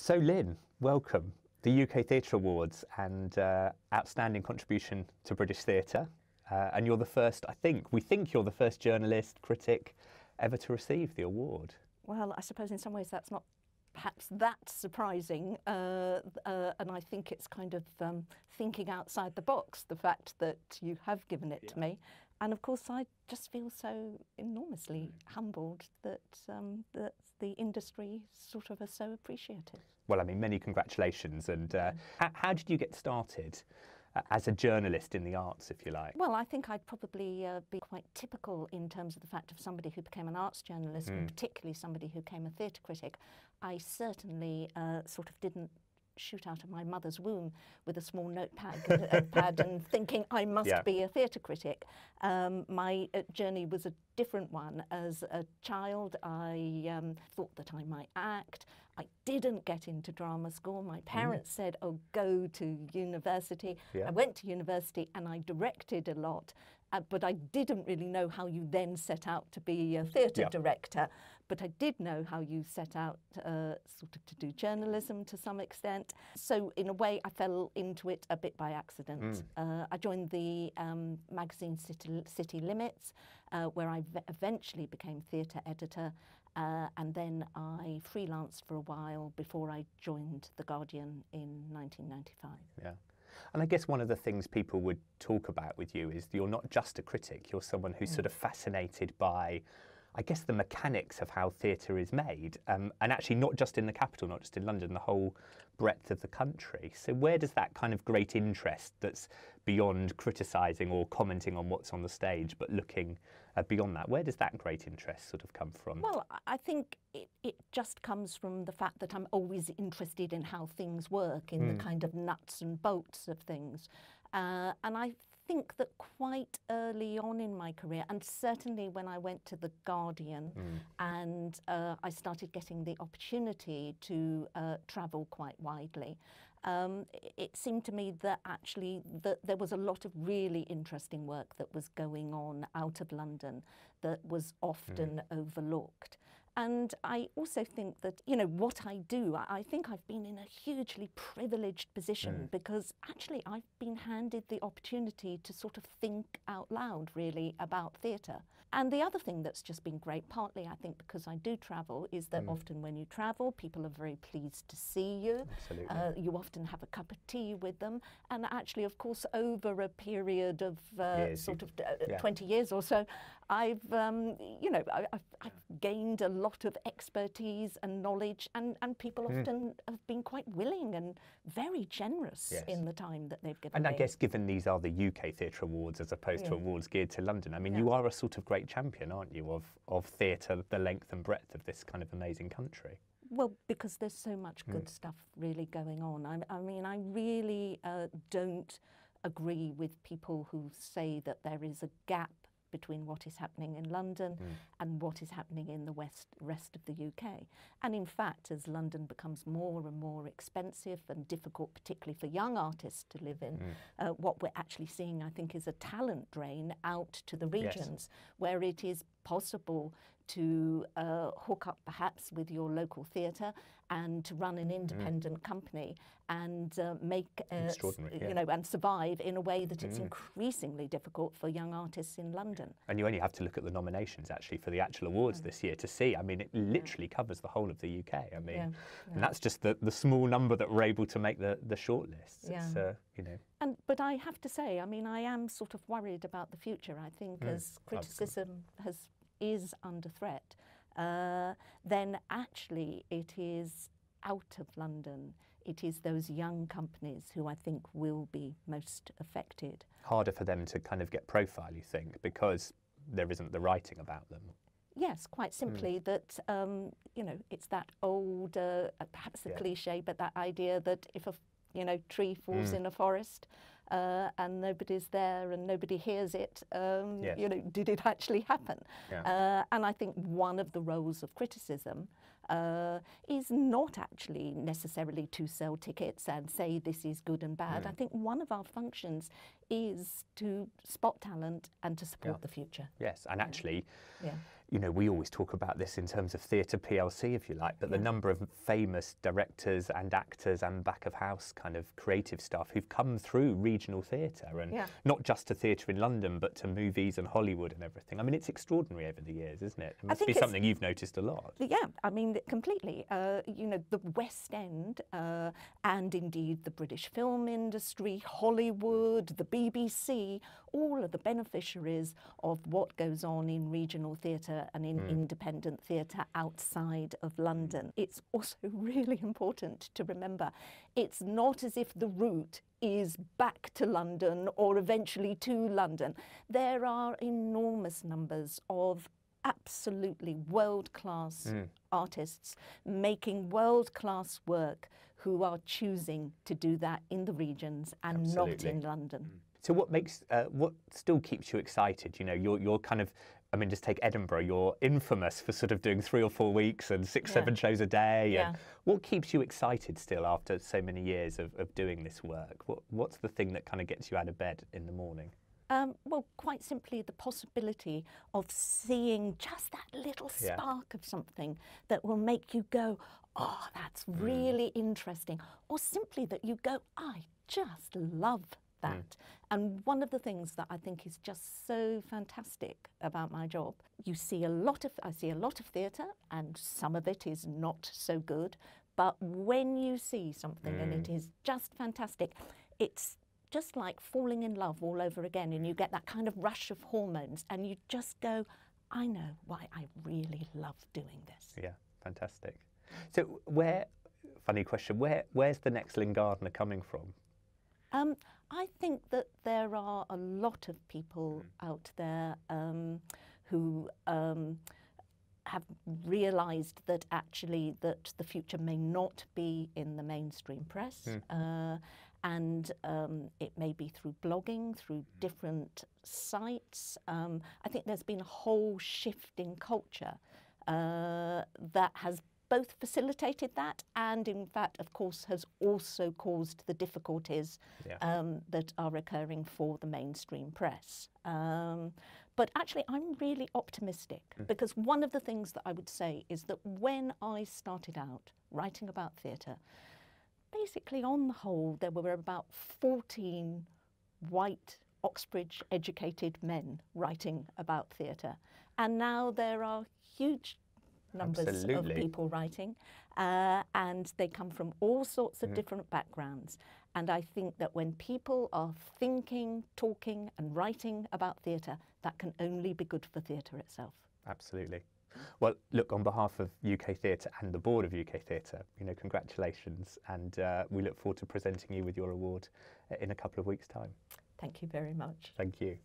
So Lyn, welcome. The UK Theatre Awards and outstanding contribution to British theatre. And you're the first, we think you're the first journalist, critic ever to receive the award. Well, I suppose in some ways that's not perhaps that surprising. And I think it's kind of thinking outside the box, the fact that you have given it to me. And of course, I just feel so enormously humbled that, that the industry sort of are so appreciative. Well, I mean, many congratulations. And how did you get started as a journalist in the arts, if you like? Well, I think I'd probably be quite typical in terms of the fact of somebody who became an arts journalist, and particularly somebody who became a theatre critic. I certainly sort of didn't shoot out of my mother's womb with a small notepad and thinking I must be a theatre critic. My journey was a different one. As a child, I thought that I might act. I didn't get into drama school. My parents said, oh, go to university. I went to university and I directed a lot, but I didn't really know how you then set out to be a theatre director. But I did know how you set out sort of to do journalism to some extent. So in a way, I fell into it a bit by accident. I joined the magazine City Limits, where I eventually became theatre editor, and then I freelanced for a while before I joined The Guardian in 1995. Yeah, and I guess one of the things people would talk about with you is you're not just a critic, you're someone who's sort of fascinated by, I guess, the mechanics of how theatre is made, and actually not just in the capital, not just in London, the whole breadth of the country. So where does that kind of great interest that's beyond criticising or commenting on what's on the stage, but looking beyond that, where does that great interest sort of come from? Well, I think it just comes from the fact that I'm always interested in how things work, in the kind of nuts and bolts of things. And I think that quite early on in my career, and certainly when I went to The Guardian and I started getting the opportunity to travel quite widely, it seemed to me that actually that there was a lot of really interesting work that was going on out of London that was often overlooked. And I also think that, you know, what I do, I think I've been in a hugely privileged position because actually I've been handed the opportunity to sort of think out loud, really, about theatre. And the other thing that's just been great, partly I think because I do travel, is that often when you travel, people are very pleased to see you. Absolutely. You often have a cup of tea with them. And actually, of course, over a period of sort of 20 years or so, I've, you know, I've gained a lot of expertise and knowledge, and people often have been quite willing and very generous in the time that they've given me. And I guess given these are the UK Theatre Awards as opposed to awards geared to London, I mean you are a sort of great champion, aren't you, of theatre, the length and breadth of this kind of amazing country? Well, because there's so much good stuff really going on. I mean, I really don't agree with people who say that there is a gap between what is happening in London and what is happening in the rest of the UK. And in fact, as London becomes more and more expensive and difficult, particularly for young artists to live in, what we're actually seeing, I think, is a talent drain out to the regions where it is possible to hook up perhaps with your local theatre and to run an independent company and make, you know, and survive in a way that it's increasingly difficult for young artists in London. And you only have to look at the nominations actually for the actual awards this year to see. I mean, it literally covers the whole of the UK. I mean, and that's just the small number that we're able to make the shortlists. It's, you know. But I have to say, I mean, I am sort of worried about the future. I think as criticism is under threat, then actually it is out of London. It is those young companies who I think will be most affected. Harder for them to kind of get profile, you think, because there isn't the writing about them. Yes, quite simply that, you know, it's that old, perhaps a cliche, but that idea that if a tree falls in a forest and nobody's there and nobody hears it, you know, did it actually happen? And I think one of the roles of criticism is not actually necessarily to sell tickets and say this is good and bad. I think one of our functions is to spot talent and to support the future. Yes, and actually you know, we always talk about this in terms of Theatre PLC, if you like, but the number of famous directors and actors and back of house kind of creative staff who've come through regional theatre, and not just to theatre in London, but to movies and Hollywood and everything. I mean, it's extraordinary over the years, isn't it? It must be something you've noticed a lot. Yeah, I mean, completely. You know, the West End and indeed the British film industry, Hollywood, the BBC, all are the beneficiaries of what goes on in regional theatre and in independent theatre outside of London. It's also really important to remember it's not as if the route is back to London or eventually to London. There are enormous numbers of absolutely world-class artists making world-class work who are choosing to do that in the regions and not in London. So what makes, what still keeps you excited? You know, you're kind of, I mean, just take Edinburgh, you're infamous for sort of doing 3 or 4 weeks and six, 7 shows a day. And what keeps you excited still after so many years of doing this work? What's the thing that kind of gets you out of bed in the morning? Well, quite simply, the possibility of seeing just that little spark of something that will make you go, oh, that's really interesting. Or simply that you go, I just love that. And one of the things that I think is just so fantastic about my job, you see a lot of, I see a lot of theatre, and some of it is not so good, but when you see something and it is just fantastic, it's just like falling in love all over again, and you get that kind of rush of hormones and you just go, I know why I really love doing this. Yeah, fantastic. So where, funny question, where's the next Lyn Gardner coming from? I think that there are a lot of people out there who have realised that actually that the future may not be in the mainstream press, and it may be through blogging, through different sites. I think there's been a whole shift in culture that has both facilitated that and, in fact, of course, has also caused the difficulties that are occurring for the mainstream press. But actually, I'm really optimistic because one of the things that I would say is that when I started out writing about theatre, basically, on the whole, there were about 14 white Oxbridge-educated men writing about theatre. And now there are huge numbers of people writing, and they come from all sorts of different backgrounds. And I think that when people are thinking, talking and writing about theatre, that can only be good for theatre itself. Absolutely. Well, look, on behalf of UK Theatre and the board of UK Theatre, you know, congratulations, and we look forward to presenting you with your award in a couple of weeks' time. Thank you very much. Thank you.